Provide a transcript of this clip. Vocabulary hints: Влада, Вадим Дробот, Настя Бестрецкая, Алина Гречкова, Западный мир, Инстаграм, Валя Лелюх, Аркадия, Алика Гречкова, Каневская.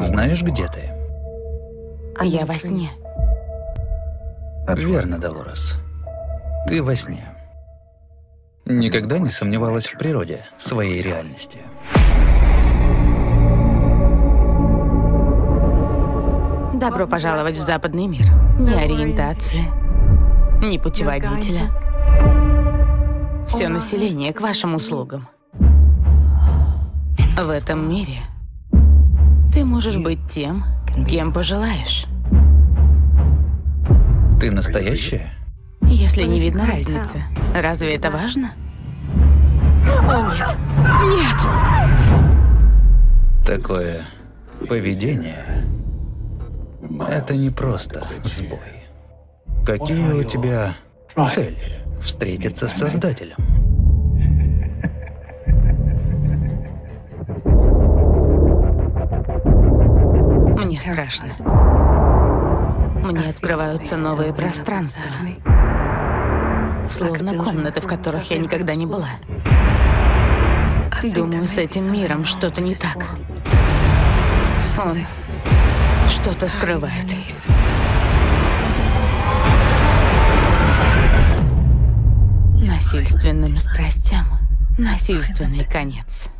Знаешь, где ты? Я во сне. Верно, Долорес. Ты во сне. Никогда не сомневалась в природе, своей реальности. Добро пожаловать в западный мир. Ни ориентации, ни путеводителя. Все население к вашим услугам. В этом мире ты можешь быть тем, кем пожелаешь. Ты настоящая? Если не видно разницы, разве это важно? О, нет! Нет! Такое поведение — это не просто сбой. Какие у тебя цели? Встретиться с Создателем? Мне страшно. Мне открываются новые пространства. Словно комнаты, в которых я никогда не была. Думаю, с этим миром что-то не так. Он что-то скрывает. Насильственным страстям насильственный конец.